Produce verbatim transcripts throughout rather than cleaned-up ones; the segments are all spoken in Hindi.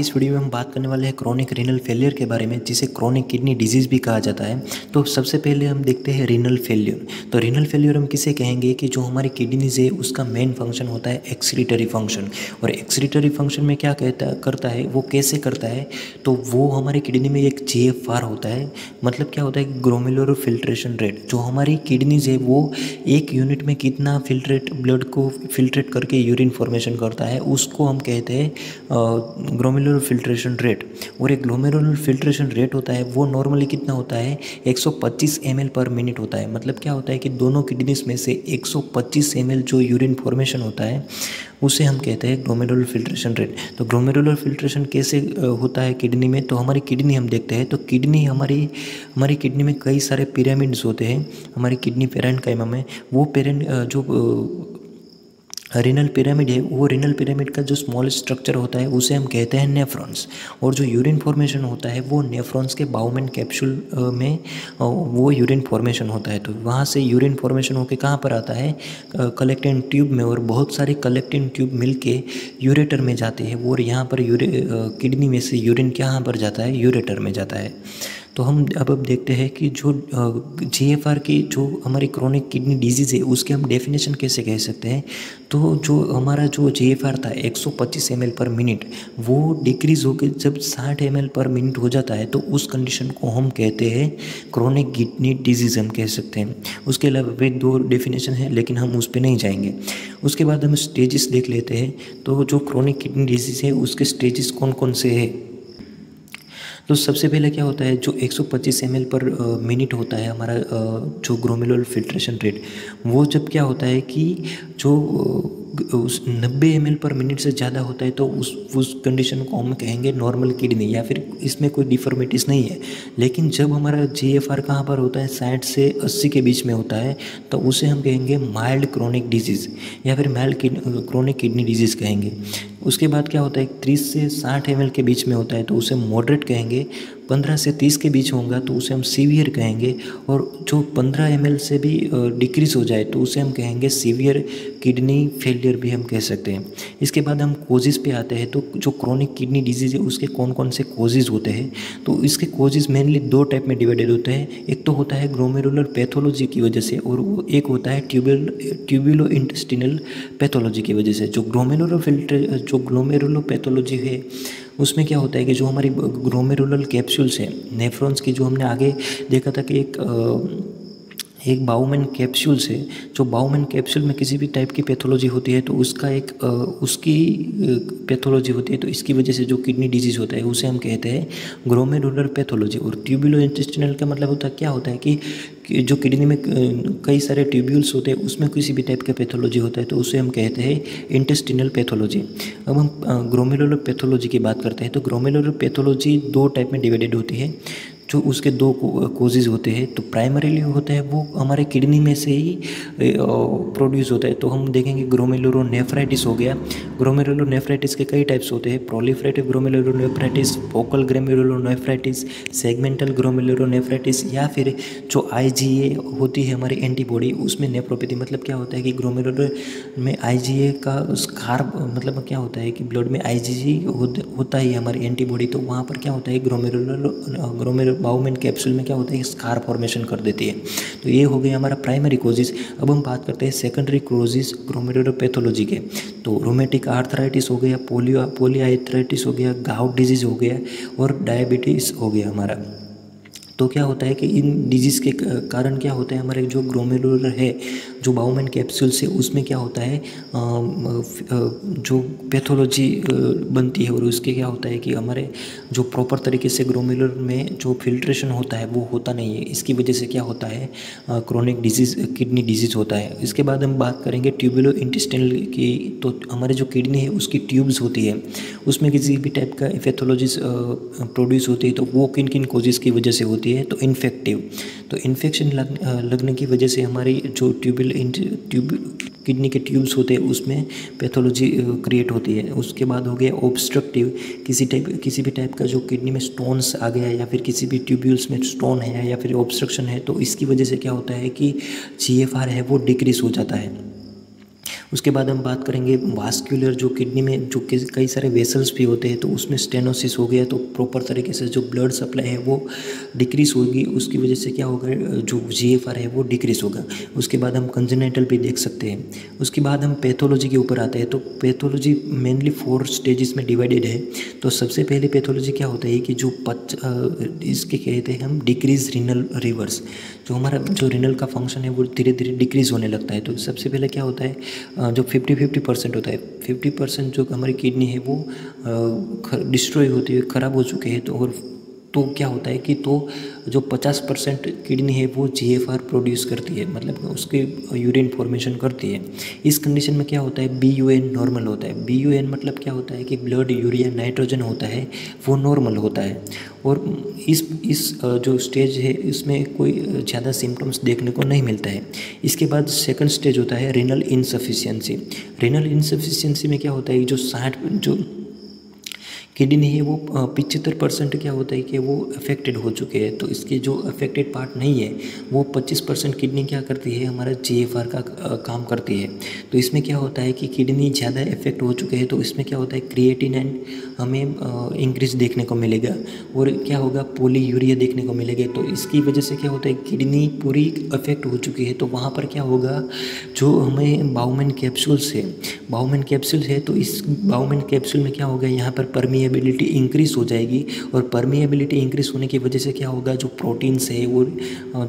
इस वीडियो में हम बात करने वाले हैं क्रॉनिक रीनल फेलियर के बारे में, जिसे क्रॉनिक किडनी डिजीज़ भी कहा जाता है। तो सबसे पहले हम देखते हैं रीनल फेलियर। तो रीनल फेलियर हम किसे कहेंगे कि जो हमारी किडनीज़ है उसका मेन फंक्शन होता है एक्सक्रीटरी फंक्शन, और एक्सक्रीटरी फंक्शन में क्या कहता करता है, वो कैसे करता है, तो वो हमारी किडनी में एक जी एफ आर होता है। मतलब क्या होता है कि ग्लोमेरुलर फिल्ट्रेशन रेट। जो हमारी किडनीज़ है वो एक यूनिट में कितना फिल्ट्रेट ब्लड को फिल्ट्रेट करके यूरिन फॉर्मेशन करता है, उसको हम कहते हैं ग्लोमेरुलर फिल्ट्रेशन रेट। और एक ग्लोमेरुलर फिल्ट्रेशन रेट होता है वो नॉर्मली कितना होता है, एक सौ पच्चीस एमएल पर मिनट होता है। मतलब क्या होता है कि दोनों किडनीज में से एक सौ पच्चीस एमएल जो यूरिन फॉर्मेशन होता है उसे हम कहते हैं ग्लोमेरुलर फिल्ट्रेशन रेट। तो ग्लोमेरुलर फिल्ट्रेशन कैसे होता है किडनी में, तो हमारी किडनी हम देखते हैं तो किडनी हमारी हमारी किडनी में कई सारे पिरामिड्स होते हैं हमारी किडनी पैरेन्काइमा में। वो पेरेंट जो रिनल पिरामिड है, वो रिनल पिरामिड का जो स्मॉल स्ट्रक्चर होता है उसे हम कहते हैं नेफ्रॉन्स। और जो यूरिन फॉर्मेशन होता है वो नेफ्रॉन्स के बाउमन कैप्सूल में वो यूरिन फॉर्मेशन होता है। तो वहाँ से यूरिन फॉर्मेशन होकर कहाँ पर आता है, कलेक्टिंग ट्यूब में, और बहुत सारे कलेक्टिंग ट्यूब मिलके यूरेटर में जाते हैं। और यहाँ पर किडनी में से यूरिन कहाँ पर जाता है, यूरेटर में जाता है। तो हम अब अब देखते हैं कि जो जीएफआर की जो हमारी क्रॉनिक किडनी डिजीज़ है उसके हम डेफिनेशन कैसे कह सकते हैं। तो जो हमारा जो जीएफआर था एक सौ पच्चीस एमएल पर मिनट, वो डिक्रीज़ होकर जब साठ एमएल पर मिनट हो जाता है तो उस कंडीशन को हम कहते हैं क्रॉनिक किडनी डिजीज़ हम कह सकते हैं। उसके अलावा वे दो डेफिनेशन है लेकिन हम उस पर नहीं जाएंगे। उसके बाद हम स्टेजेस देख लेते हैं। तो जो क्रॉनिक किडनी डिजीज़ है उसके स्टेजेस कौन कौन से है, तो सबसे पहले क्या होता है, जो एक सौ पच्चीस एम एल पर मिनट होता है हमारा जो ग्लोमेरुलर फिल्ट्रेशन रेट, वो जब क्या होता है कि जो उस नब्बे एम एल पर मिनट से ज़्यादा होता है तो उस उस कंडीशन को हम कहेंगे नॉर्मल किडनी, या फिर इसमें कोई डिफॉर्मिटीज़ नहीं है। लेकिन जब हमारा जी एफ आर कहाँ पर होता है, साठ से अस्सी के बीच में होता है, तो उसे हम कहेंगे माइल्ड क्रॉनिक डिजीज़ या फिर माइल्ड क्रॉनिक किडनी डिजीज़ कहेंगे। उसके बाद क्या होता है, तीस से साठ एम एल के बीच में होता है तो उसे मॉडरेट कहेंगे। पंद्रह से तीस के बीच होगा तो उसे हम सीवियर कहेंगे। और जो पंद्रह एम एल से भी डिक्रीज़ हो जाए तो उसे हम कहेंगे सीवियर किडनी फेलियर भी हम कह सकते हैं। इसके बाद हम कोजेज़ पे आते हैं। तो जो क्रॉनिक किडनी डिजीज़ है उसके कौन कौन से कोजेज़ होते हैं, तो इसके कोजेज़ मेनली दो टाइप में डिवाइडेड होते हैं। एक तो होता है ग्लोमेरुलर पैथोलॉजी की वजह से, और वो एक होता है ट्यूबल ट्यूबुलोइंटेस्टिनल पैथोलॉजी की वजह से। जो ग्लोमेरुलर फिल्टर जो ग्लोमेरुलर पैथोलॉजी है उसमें क्या होता है कि जो हमारी ग्लोमेरुलर कैप्सूल्स हैं नेफ्रॉन्स की, जो हमने आगे देखा था कि एक एक बाउमन कैप्सूल है, जो बाउमन कैप्सूल में किसी भी टाइप की पैथोलॉजी होती है तो उसका एक उसकी पैथोलॉजी होती है, तो इसकी वजह से जो किडनी डिजीज़ होता है उसे हम कहते हैं ग्लोमेरुलर पैथोलॉजी। और ट्यूबुलोइंटेस्टिनल का मतलब होता है क्या होता है कि जो किडनी में कई सारे ट्यूब्यूल्स होते हैं उसमें किसी भी टाइप का पैथोलॉजी होता है तो उसे हम कहते हैं इंटेस्टिनल पैथोलॉजी। अब हम ग्लोमेरुलर पैथोलॉजी की बात करते हैं। तो ग्लोमेरुलर पैथोलॉजी दो टाइप में डिवाइडेड होती है, जो उसके दो कोजेज होते हैं। तो प्राइमरीली होता है वो हमारे किडनी में से ही प्रोड्यूस होता है, तो हम देखेंगे ग्लोमेरुलोनेफ्राइटिस हो गया। ग्लोमेरुलोनेफ्राइटिस के कई टाइप्स होते हैं, proliferative glomerulonephritis, focal glomerulonephritis, segmental glomerulonephritis, या फिर जो आईजीए होती है हमारी एंटीबॉडी उसमें नेफ्रोपैथी। मतलब क्या होता है कि ग्लोमेरुलर में आईजीए का स्कार्प, मतलब क्या होता है कि ब्लड में आईजीए होता है हमारी एंटीबॉडी, तो वहाँ पर क्या होता है ग्लोमेरुलर ग्लोमेरुलर बाउमन कैप्सूल में क्या होता है स्कार फॉर्मेशन कर देती है। तो ये हो गया हमारा प्राइमरी कोजेस। अब हम बात करते हैं सेकेंडरी कोजेस ग्लोमेरुलर पैथोलॉजी के। तो रोमेटिक आर्थराइटिस हो गया, पोलियो पोलियार्थराइटिस हो गया, गाउट डिजीज़ हो गया, और डायबिटीज़ हो गया हमारा। तो क्या होता है कि इन डिजीज़ के कारण क्या होता है हमारे जो ग्लोमेरुलर है, जो बाउमन कैप्सूल से, उसमें क्या होता है जो पैथोलॉजी बनती है, और उसके क्या होता है कि हमारे जो प्रॉपर तरीके से ग्लोमेरुलर में जो फिल्ट्रेशन होता है वो होता नहीं है। इसकी वजह से क्या होता है क्रॉनिक डिजीज़ किडनी डिजीज़ होता है। इसके बाद हम बात करेंगे ट्यूबुलो इंटेस्टिनल की। तो हमारे जो किडनी है उसकी ट्यूब्स होती है, उसमें किसी भी टाइप का पैथोलॉजीज प्रोड्यूस होती है, तो वो किन किन कोजेज़ की वजह से होती है है तो इन्फेक्टिव। तो इन्फेक्शन लग, लगने की वजह से हमारी जो ट्यूबल ट्यूब किडनी के ट्यूब्स होते हैं उसमें पैथोलॉजी क्रिएट होती है। उसके बाद हो गया ऑब्स्ट्रक्टिव, किसी टाइप किसी भी टाइप का जो किडनी में स्टोन्स आ गया, या फिर किसी भी ट्यूब्यूल्स में स्टोन है, या फिर ऑब्स्ट्रक्शन है, तो इसकी वजह से क्या होता है कि जी एफ आर है वो डिक्रीज़ हो जाता है। उसके बाद हम बात करेंगे वास्कुलर, जो किडनी में जो कई सारे वेसल्स भी होते हैं तो उसमें स्टेनोसिस हो गया तो प्रॉपर तरीके से जो ब्लड सप्लाई है वो डिक्रीज होगी, उसकी वजह से क्या होगा जो जीएफआर है वो डिक्रीज होगा। उसके बाद हम कंजेनेटल भी देख सकते हैं। उसके बाद हम पैथोलॉजी के ऊपर आते हैं तो पैथोलॉजी मेनली फोर स्टेजेस में डिवाइडेड है। तो सबसे पहले पैथोलॉजी क्या होता है कि जो पच इसके कहते हैं हम डिक्रीज रिनल रिवर्स, जो हमारा जो रिनल का फंक्शन है वो धीरे धीरे डिक्रीज होने लगता है। तो सबसे पहले क्या होता है जो फिफ्टी फिफ्टी परसेंट होता है, फिफ्टी परसेंट जो हमारी किडनी है वो डिस्ट्रॉय होती है, खराब हो चुके हैं। तो और तो क्या होता है कि तो जो पचास परसेंट किडनी है वो जीएफआर प्रोड्यूस करती है, मतलब उसके यूरिन फॉर्मेशन करती है। इस कंडीशन में क्या होता है बीयूएन नॉर्मल होता है। बीयूएन मतलब क्या होता है कि ब्लड यूरिया नाइट्रोजन होता है वो नॉर्मल होता है। और इस इस जो स्टेज है इसमें कोई ज़्यादा सिम्टम्स देखने को नहीं मिलता है। इसके बाद सेकंड स्टेज होता है रेनल इनसफिशियंसी। रेनल इनसफिशियंसी में क्या होता है जो साठ जो किडनी है वो पिचहत्तर परसेंट क्या होता है कि वो अफेक्टेड हो चुके हैं। तो इसके जो अफेक्टेड पार्ट नहीं है वो पच्चीस परसेंट किडनी क्या करती है हमारा जीएफआर का काम करती है। तो इसमें क्या होता है कि किडनी ज़्यादा अफेक्ट हो चुके हैं तो इसमें क्या होता है क्रिएटिनिन हमें इंक्रीज देखने को मिलेगा और क्या होगा पॉलीयूरिया देखने को मिलेगा। तो इसकी वजह से क्या होता है किडनी पूरी अफेक्ट हो चुकी है। तो वहाँ पर क्या होगा जो हमें बाउमन कैप्सूल से बाउमन कैप्सूल है तो इस बाउमन कैप्सूल में क्या होगा यहाँ पर परमिय परमिएबिलिटी इंक्रीज हो जाएगी और परमिएबिलिटी इंक्रीज होने की वजह से क्या होगा जो प्रोटीन्स है वो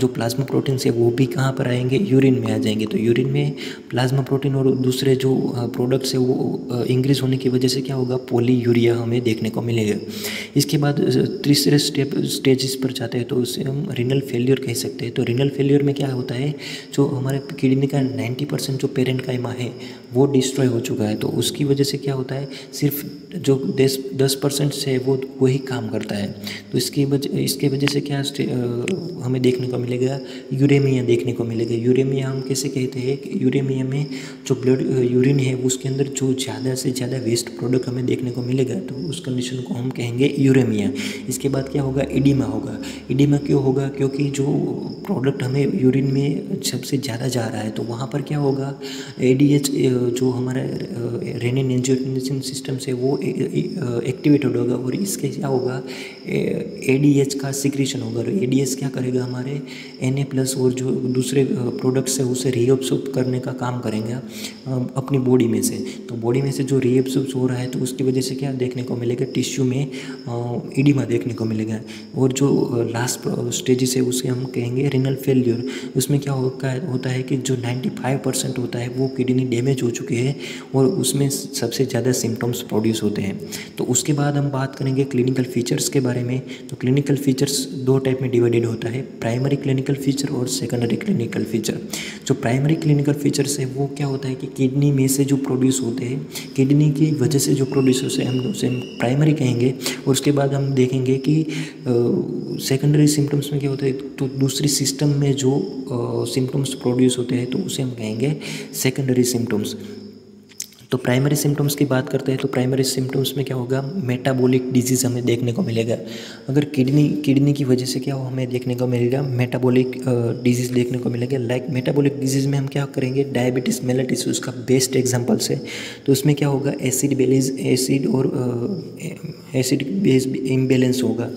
जो प्लाज्मा प्रोटीन्स है वो भी कहाँ पर आएंगे यूरिन में आ जाएंगे। तो यूरिन में प्लाज्मा प्रोटीन और दूसरे जो प्रोडक्ट्स है वो इंक्रीज होने की वजह से क्या होगा पॉलीयूरिया हमें देखने को मिलेगा। इसके बाद तीसरे स्टेप स्टेजेस पर जाते हैं तो उसे हम रिनल फेल्योर कह सकते हैं। तो रिनल फेल्योर में क्या होता है जो हमारे किडनी का नाइन्टी परसेंट जो पेरेन्काइमा है वो डिस्ट्रॉय हो चुका है। तो उसकी वजह से क्या होता है सिर्फ जो दस दस परसेंट से वो वही काम करता है। तो इसकी वजह इसके वजह से क्या हमें देखने को मिलेगा यूरेमिया देखने को मिलेगा। यूरेमिया हम कैसे कहते हैं कि यूरेमिया में जो ब्लड यूरिन है उसके अंदर जो ज़्यादा से ज़्यादा वेस्ट प्रोडक्ट हमें देखने को मिलेगा तो उस कंडीशन को हम कहेंगे यूरेमिया। इसके बाद क्या होगा एडिमा होगा। एडिमा क्यों होगा क्योंकि जो प्रोडक्ट हमें यूरिन में सबसे ज़्यादा जा रहा है तो वहाँ पर क्या होगा एडीएच जो हमारा रेनिन एंजियोटेंसिन सिस्टम से वो एक्टिवेटेड होगा और इसके क्या होगा एडीएच का सिक्रीशन होगा। और एडीएच क्या करेगा हमारे एन ए प्लस और जो दूसरे प्रोडक्ट्स है उसे रीअब्सॉर्ब करने का काम करेगा अपनी बॉडी में से। तो बॉडी में से जो रीअब्सॉर्ब हो रहा है तो उसकी वजह से क्या देखने को मिलेगा टिश्यू में एडिमा देखने को मिलेगा। और जो लास्ट स्टेजेस है उसे हम कहेंगे रिनल फेल्योर। उसमें क्या होता है कि जो नाइन्टी फाइव परसेंट होता है वो किडनी डैमेज हो चुके हैं और उसमें सबसे ज़्यादा सिम्टम्स प्रोड्यूस होते हैं। तो उसके बाद हम बात करेंगे क्लिनिकल फीचर्स के बारे में। तो क्लिनिकल फीचर्स दो टाइप में डिवाइडेड होता है प्राइमरी क्लिनिकल फीचर और सेकेंडरी क्लिनिकल फीचर। जो प्राइमरी क्लिनिकल फीचर्स है वो क्या होता है कि किडनी में से जो प्रोड्यूस होते हैं किडनी की वजह से जो प्रोड्यूस होते हैं हम उसे प्राइमरी कहेंगे। और उसके बाद हम देखेंगे कि सेकेंडरी सिम्टम्स में क्या होता है तो दूसरी सिस्टम में जो सिम्टम्स प्रोड्यूस होते हैं तो उसे हम कहेंगे सेकेंडरी सिम्टम्स। तो प्राइमरी सिम्टम्स की बात करते हैं तो प्राइमरी सिम्टम्स में क्या होगा मेटाबॉलिक डिजीज़ हमें देखने को मिलेगा। अगर किडनी किडनी की वजह से क्या हो हमें देखने को मिलेगा मेटाबॉलिक डिजीज़ देखने को मिलेगा। लाइक मेटाबॉलिक डिजीज़ में हम क्या करेंगे डायबिटीज़ मेलिटस उसका बेस्ट एग्जांपल्स है। तो उसमें क्या होगा एसिड बेलीज एसिड और एसिड बेस इम्बेलेंस होगा।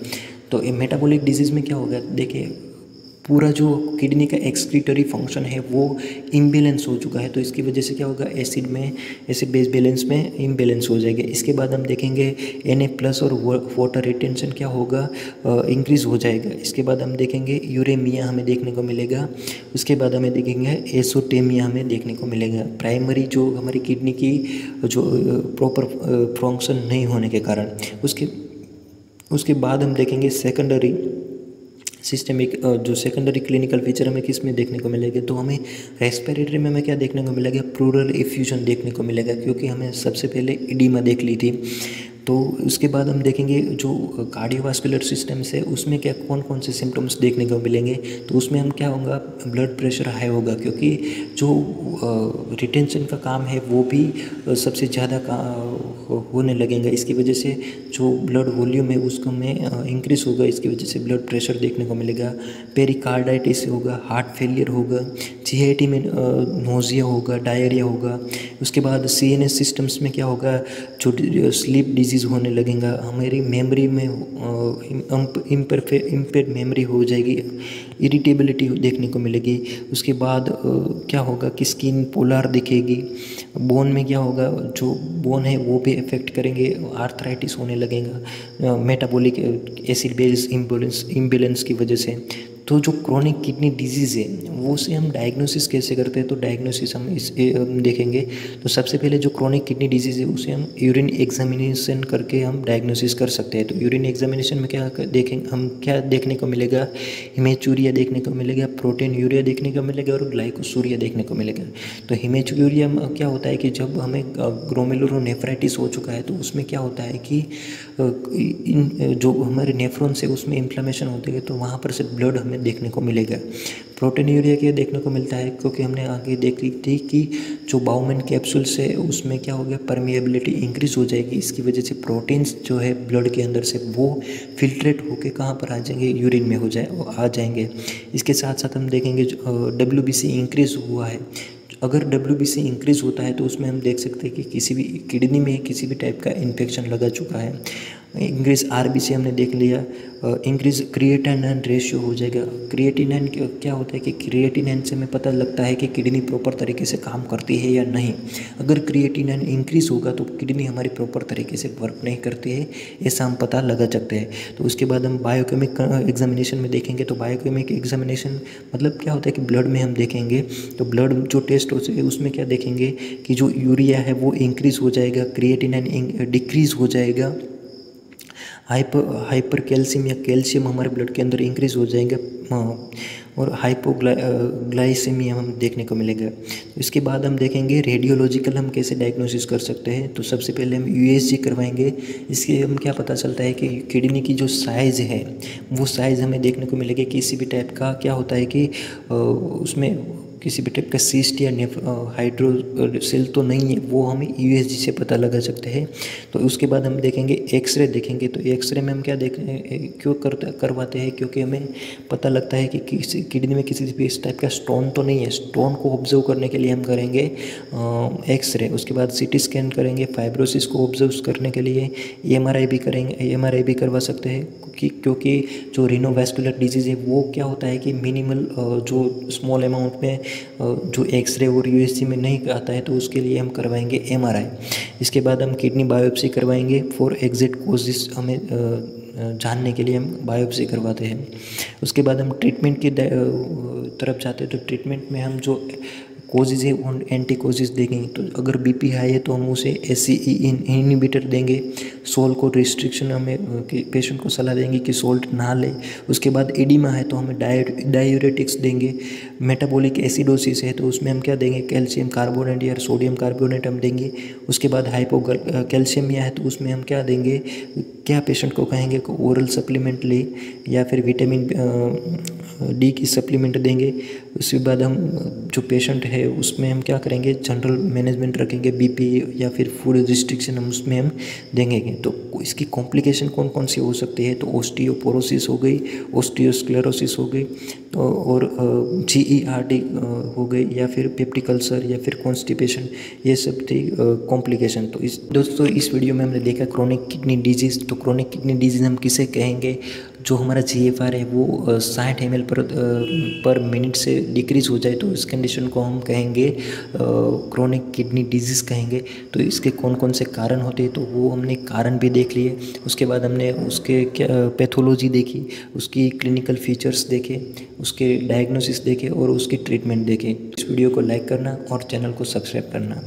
तो मेटाबॉलिक डिजीज़ में क्या होगा देखिए पूरा जो किडनी का एक्सक्रीटरी फंक्शन है वो इम्बेलेंस हो चुका है। तो इसकी वजह से क्या होगा एसिड में एसिड बेस बैलेंस में इम्बेलेंस हो जाएगा। इसके बाद हम देखेंगे एन ए प्लस और वाटर रिटेंशन क्या होगा इंक्रीज़ हो जाएगा। इसके बाद हम देखेंगे यूरेमिया हमें देखने को मिलेगा। उसके बाद हमें देखेंगे एजोटेमिया हमें देखने को मिलेगा प्राइमरी जो हमारी किडनी की जो प्रॉपर फंक्शन नहीं होने के कारण। उसके उसके बाद हम देखेंगे सेकेंडरी सिस्टमिक जो सेकेंडरी क्लिनिकल फीचर हमें किस में देखने को मिलेगा तो हमें रेस्पिरेटरी में हमें क्या देखने को मिलेगा प्लूरल एफ्यूजन देखने को मिलेगा क्योंकि हमें सबसे पहले एडिमा देख ली थी। तो उसके बाद हम देखेंगे जो कार्डियोवास्कुलर सिस्टम से उसमें क्या कौन कौन से सिम्टम्स देखने को मिलेंगे। तो उसमें हम क्या होगा, ब्लड प्रेशर हाई होगा, क्योंकि जो रिटेंशन का काम है वो भी सबसे ज़्यादा होने लगेगा। इसकी वजह से जो ब्लड वॉल्यूम है उसको में इंक्रीज़ होगा, इसकी वजह से ब्लड प्रेशर देखने को मिलेगा। पेरिकार्डाइटिस होगा, हार्ट फेलियर होगा, जीआईटी में नोजिया होगा, डायरिया होगा। उसके बाद सीएनएस सिस्टम्स में क्या होगा, जो स्लीप डिजीज़ होने लगेगा, हमारी मेमोरी में इम्पेयर मेमोरी हो जाएगी, इरिटेबिलिटी देखने को मिलेगी। उसके बाद क्या होगा कि स्किन पोलर दिखेगी, बोन में क्या होगा, जो बोन है वो भी इफेक्ट करेंगे, आर्थराइटिस होने लगेगा metabolic acid base imbalance imbalance की वजह से। तो जो क्रॉनिक किडनी डिजीज़ है वो से हम डायग्नोसिस कैसे करते हैं, तो डायग्नोसिस हम इस देखेंगे। तो सबसे पहले जो क्रॉनिक किडनी डिजीज़ है उसे हम यूरिन एग्जामिनेशन करके हम डायग्नोसिस कर सकते हैं। तो यूरिन एग्जामिनेशन में क्या देखेंगे, हम क्या देखने को मिलेगा, हेमेचूरिया देखने को मिलेगा, प्रोटीन्यूरिया देखने को मिलेगा और ग्लाइकोसूरिया देखने को मिलेगा। तो हेमेचूरिया क्या होता है कि जब हमें ग्लोमेरुलोनेफ्राइटिस हो चुका है तो उसमें क्या होता है कि जो हमारे नेफ्रॉन से उसमें इन्फ्लेमेशन होती है, तो वहाँ पर से ब्लड हमें देखने को मिलेगा। प्रोटीन्यूरिया के देखने को मिलता है क्योंकि हमने आगे देखी थी कि जो बाउमन कैप्सूल से उसमें क्या हो गया, परमिएबिलिटी इंक्रीज हो जाएगी, इसकी वजह से प्रोटीन्स जो है ब्लड के अंदर से वो फिल्ट्रेट होकर कहाँ पर आ जाएंगे, यूरिन में हो जाए आ जाएंगे। इसके साथ साथ हम देखेंगे डब्ल्यू बी सी इंक्रीज हुआ है। अगर डब्ल्यू बी सी इंक्रीज होता है तो उसमें हम देख सकते हैं कि किसी भी किडनी में किसी भी टाइप का इन्फेक्शन लगा चुका है। इंक्रीज आरबीसी हमने देख लिया, इंक्रीज क्रिएटिनिन रेशियो हो जाएगा। क्रिएटिनिन क्या होता है कि क्रिएटिनिन से हमें पता लगता है कि किडनी प्रॉपर तरीके से काम करती है या नहीं। अगर क्रिएटिनिन इंक्रीज होगा तो किडनी हमारी प्रॉपर तरीके से वर्क नहीं करती है, ऐसा हम पता लगा सकते हैं। तो उसके बाद हम बायोकेमिक एग्जामिनेशन में देखेंगे। तो बायोकेमिक एग्जामिनेशन मतलब क्या होता है कि ब्लड में हम देखेंगे, तो ब्लड जो टेस्ट हो सके उसमें क्या देखेंगे कि जो यूरिया है वो इंक्रीज़ हो जाएगा, क्रिएटिनिन डिक्रीज़ हो जाएगा, हाइपर हाइपर कैल्शियम या कैल्शियम हमारे ब्लड के अंदर इंक्रीज़ हो जाएंगे और हाइपोग्लाइसेमिया हम देखने को मिलेगा। इसके बाद हम देखेंगे रेडियोलॉजिकल हम कैसे डायग्नोसिस कर सकते हैं। तो सबसे पहले हम यूएसजी करवाएंगे। इससे हम क्या पता चलता है कि किडनी की जो साइज़ है वो साइज़ हमें देखने को मिलेगी। किसी भी टाइप का क्या होता है कि उसमें किसी भी टाइप का सीस्ट या हाइड्रोसेल तो नहीं है, वो हमें यूएसजी से पता लगा सकते हैं। तो उसके बाद हम देखेंगे एक्सरे देखेंगे। तो एक्सरे में हम क्या देख क्यों कर करवाते हैं, क्योंकि हमें पता लगता है कि किसी किडनी में किसी भी इस टाइप का स्टोन तो नहीं है। स्टोन को ऑब्जर्व करने के लिए हम करेंगे एक्सरे। उसके बाद सीटी स्कैन करेंगे, फाइब्रोसिस को ऑब्जर्व करने के लिए एमआरआई भी करेंगे, एमआरआई भी करवा सकते हैं, क्योंकि जो रिनोवैस्कुलर डिजीज़ है वो क्या होता है कि मिनिमल जो स्मॉल अमाउंट में जो एक्सरे और यूएसजी में नहीं आता है, तो उसके लिए हम करवाएंगे एमआरआई। इसके बाद हम किडनी बायोप्सी करवाएंगे फॉर एग्जिट कोजेस हमें जानने के लिए हम बायोप्सी करवाते हैं। उसके बाद हम ट्रीटमेंट की तरफ जाते हैं। तो ट्रीटमेंट में हम जो कोजेज़ है और एंटी कोजेज देखेंगे। तो अगर बीपी हाई है तो हम उसे एसीई इनहिबिटर देंगे, सोल्ट को रिस्ट्रिक्शन हमें पेशेंट को सलाह देंगे कि सोल्ट ना ले। उसके बाद एडिमा है तो हमें डायूरेटिक्स देंगे। मेटाबॉलिक एसिडोसिस है तो उसमें हम क्या देंगे, कैल्शियम कार्बोनेट या सोडियम कार्बोनेट हम देंगे। उसके बाद हाइपो कैल्शियमिया है तो उसमें हम क्या देंगे, क्या पेशेंट को कहेंगे कि ओरल सप्लीमेंट ले या फिर विटामिन डी की सप्लीमेंट देंगे। उसके बाद हम जो पेशेंट है उसमें हम क्या करेंगे, जनरल मैनेजमेंट रखेंगे, बीपी या फिर फूड रिस्ट्रिक्शन हम उसमें हम देंगे। तो इसकी कॉम्प्लिकेशन कौन कौन सी हो सकती है, तो ओस्टियोपोरोसिस हो गई, ओस्टियोस्क्लेरोसिस हो गई, तो और जीईआरडी हो गई या फिर पेप्टिक अल्सर या फिर कॉन्स्टिपेशन, ये सब थी कॉम्प्लिकेशन। तो इस दोस्तों इस वीडियो में हमने देखा क्रॉनिक किडनी डिजीज़। तो क्रॉनिक किडनी डिजीज़ हम किसे कहेंगे, जो हमारा जीएफआर है वो साठ एम एल पर पर मिनट से डिक्रीज़ हो जाए तो इस कंडीशन को हम कहेंगे क्रॉनिक किडनी डिजीज़ कहेंगे। तो इसके कौन कौन से कारण होते हैं तो वो हमने कारण भी देख लिए। उसके बाद हमने उसके क्या पैथोलॉजी देखी, उसकी क्लिनिकल फीचर्स देखे, उसके डायग्नोसिस देखे और उसकी ट्रीटमेंट देखे। इस वीडियो को लाइक करना और चैनल को सब्सक्राइब करना।